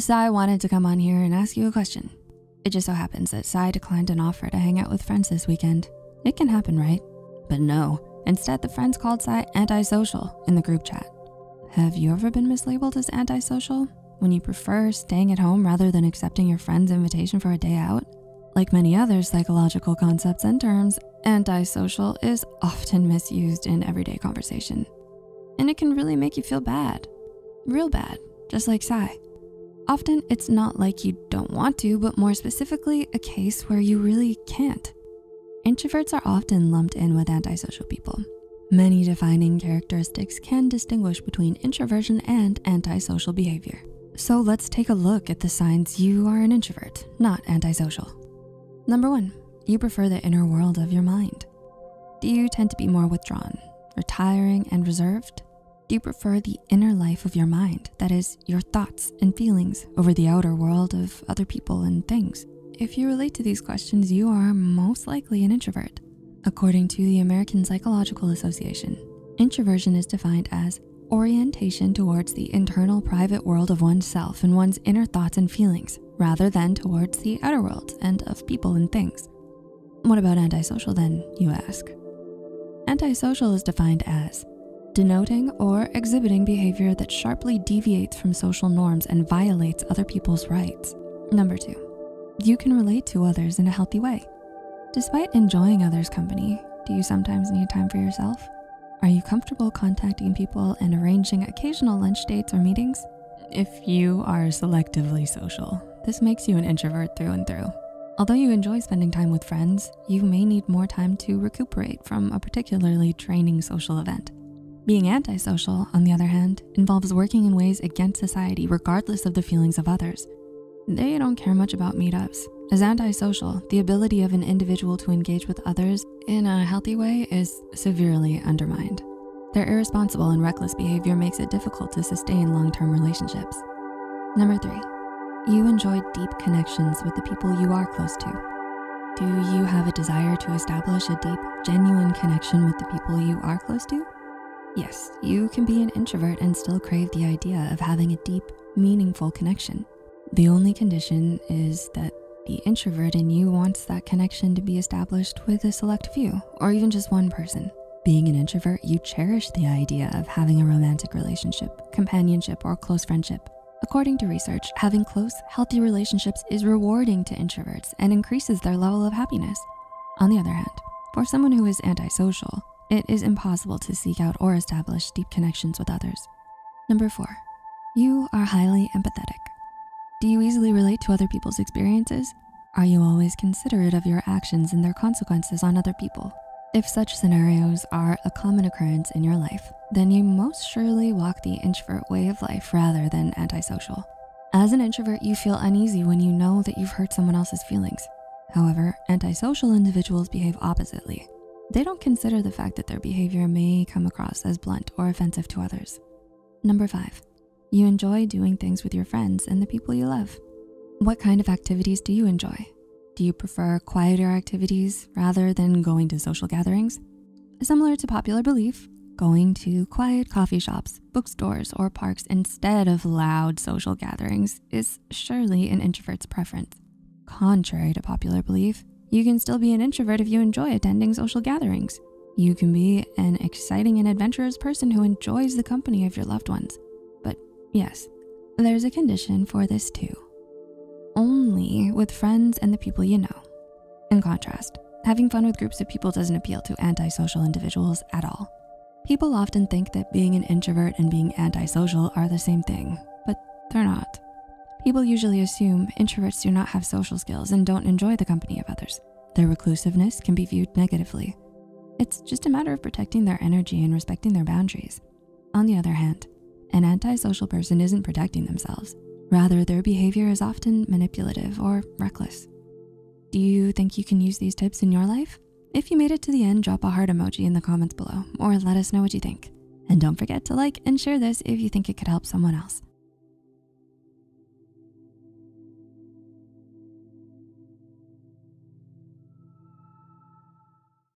Sai wanted to come on here and ask you a question. It just so happens that Sai declined an offer to hang out with friends this weekend. It can happen, right? But no, instead the friends called Sai antisocial in the group chat. Have you ever been mislabeled as antisocial when you prefer staying at home rather than accepting your friend's invitation for a day out? Like many other psychological concepts and terms, antisocial is often misused in everyday conversation. And it can really make you feel bad, real bad, just like Sai. Often it's not like you don't want to, but more specifically a case where you really can't. Introverts are often lumped in with antisocial people. Many defining characteristics can distinguish between introversion and antisocial behavior. So let's take a look at the signs you are an introvert, not antisocial. Number 1, you prefer the inner world of your mind. Do you tend to be more withdrawn, retiring, and reserved? Do you prefer the inner life of your mind, that is, your thoughts and feelings, over the outer world of other people and things? If you relate to these questions, you are most likely an introvert. According to the American Psychological Association, introversion is defined as orientation towards the internal private world of oneself and one's inner thoughts and feelings, rather than towards the outer world and of people and things. What about antisocial then, you ask? Antisocial is defined as denoting or exhibiting behavior that sharply deviates from social norms and violates other people's rights. Number 2, you can relate to others in a healthy way. Despite enjoying others' company, do you sometimes need time for yourself? Are you comfortable contacting people and arranging occasional lunch dates or meetings? If you are selectively social, this makes you an introvert through and through. Although you enjoy spending time with friends, you may need more time to recuperate from a particularly draining social event. Being antisocial, on the other hand, involves working in ways against society regardless of the feelings of others. They don't care much about meetups. As antisocial, the ability of an individual to engage with others in a healthy way is severely undermined. Their irresponsible and reckless behavior makes it difficult to sustain long-term relationships. Number 3, you enjoy deep connections with the people you are close to. Do you have a desire to establish a deep, genuine connection with the people you are close to? Yes, you can be an introvert and still crave the idea of having a deep, meaningful connection. The only condition is that the introvert in you wants that connection to be established with a select few, or even just one person. Being an introvert, you cherish the idea of having a romantic relationship, companionship, or close friendship. According to research, having close, healthy relationships is rewarding to introverts and increases their level of happiness. On the other hand, for someone who is antisocial, it is impossible to seek out or establish deep connections with others. Number 4, you are highly empathetic. Do you easily relate to other people's experiences? Are you always considerate of your actions and their consequences on other people? If such scenarios are a common occurrence in your life, then you most surely walk the introvert way of life rather than antisocial. As an introvert, you feel uneasy when you know that you've hurt someone else's feelings. However, antisocial individuals behave oppositely. They don't consider the fact that their behavior may come across as blunt or offensive to others. Number 5, you enjoy doing things with your friends and the people you love. What kind of activities do you enjoy? Do you prefer quieter activities rather than going to social gatherings? Similar to popular belief, going to quiet coffee shops, bookstores, or parks instead of loud social gatherings is surely an introvert's preference. Contrary to popular belief, you can still be an introvert if you enjoy attending social gatherings. You can be an exciting and adventurous person who enjoys the company of your loved ones. But yes, there's a condition for this too. Only with friends and the people you know. In contrast, having fun with groups of people doesn't appeal to antisocial individuals at all. People often think that being an introvert and being antisocial are the same thing, but they're not. People usually assume introverts do not have social skills and don't enjoy the company of others. Their reclusiveness can be viewed negatively. It's just a matter of protecting their energy and respecting their boundaries. On the other hand, an antisocial person isn't protecting themselves. Rather, their behavior is often manipulative or reckless. Do you think you can use these tips in your life? If you made it to the end, drop a heart emoji in the comments below or let us know what you think. And don't forget to like and share this if you think it could help someone else.